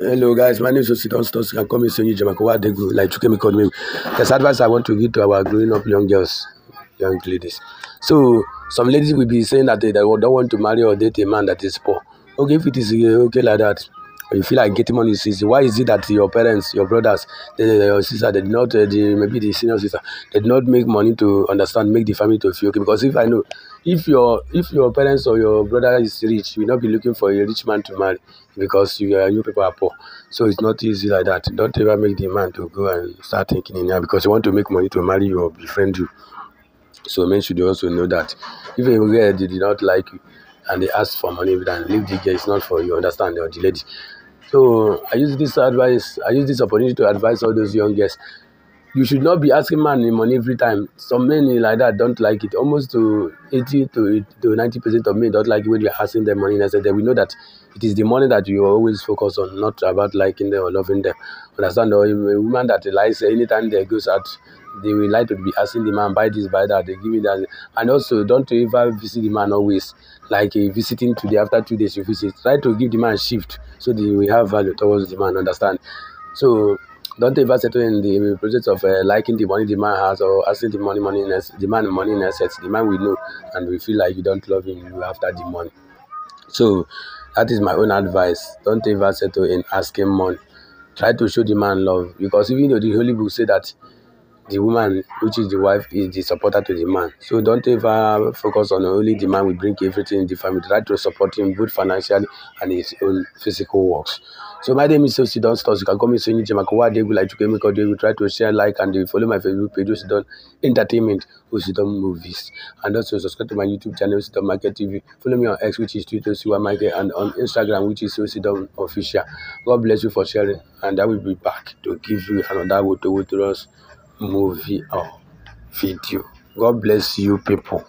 Hello guys, my name is Ocy Dunstos. You can call me Sonny Jamakowa Degu, like Chuke called me. There's advice I want to give to our growing up young girls, young ladies. So some ladies will be saying that they don't want to marry or date a man that is poor. Okay, if it is okay like that, or you feel like getting money is easy, why is it that your parents, your brothers, your sister, they did not, maybe the senior sister, they did not make money to understand, make the family to feel okay? Because if I know, if your parents or your brother is rich, you will not be looking for a rich man to marry because you people are poor. So it's not easy like that. Don't ever make the man to go and start thinking in here because you want to make money to marry you or befriend you. So men should also know that if a girl did not like you and they ask for money, then leave the girl. It's not for you, understand, or the lady. So I use this advice, I use this opportunity to advise all those young girls. You should not be asking man money every time. Some men like that don't like it. Almost to 80 to 90% of men don't like it when you are asking them money. And I said that we know that it is the money that you always focus on, not about liking them or loving them. Understand? Or a woman that lies anytime they goes out, they will like to be asking the man, buy this, buy that, they give me that. And also, don't ever visit the man always. Like visiting today, after 2 days you visit. Try to give the man a shift so they will have value towards the man, understand? So don't ever settle in the process of liking the money the man has or asking the man money in assets. The man will know and will feel like you don't love him, you after the money. So that is my own advice. Don't ever settle in asking money. Try to show the man love, because even though the Holy Book says that the woman, which is the wife, is the supporter to the man. So don't ever focus on only the man will bring everything in the family. Try to support him both financially and his own physical works. So my name is Josie Dunstos. You can call me Sonny Jamakowa Degu, like Chuke Miko Degu. Try to share, like, and follow my Facebook page, Ocy Dun Entertainment, Ocy Dun Movies. And also subscribe to my YouTube channel, Ocidon Market TV. Follow me on X, which is Twitter, Ocidon Market, and on Instagram, which is Ocy Dun Official. God bless you for sharing, and I will be back to give you another Ocidon movie or video. God bless you people.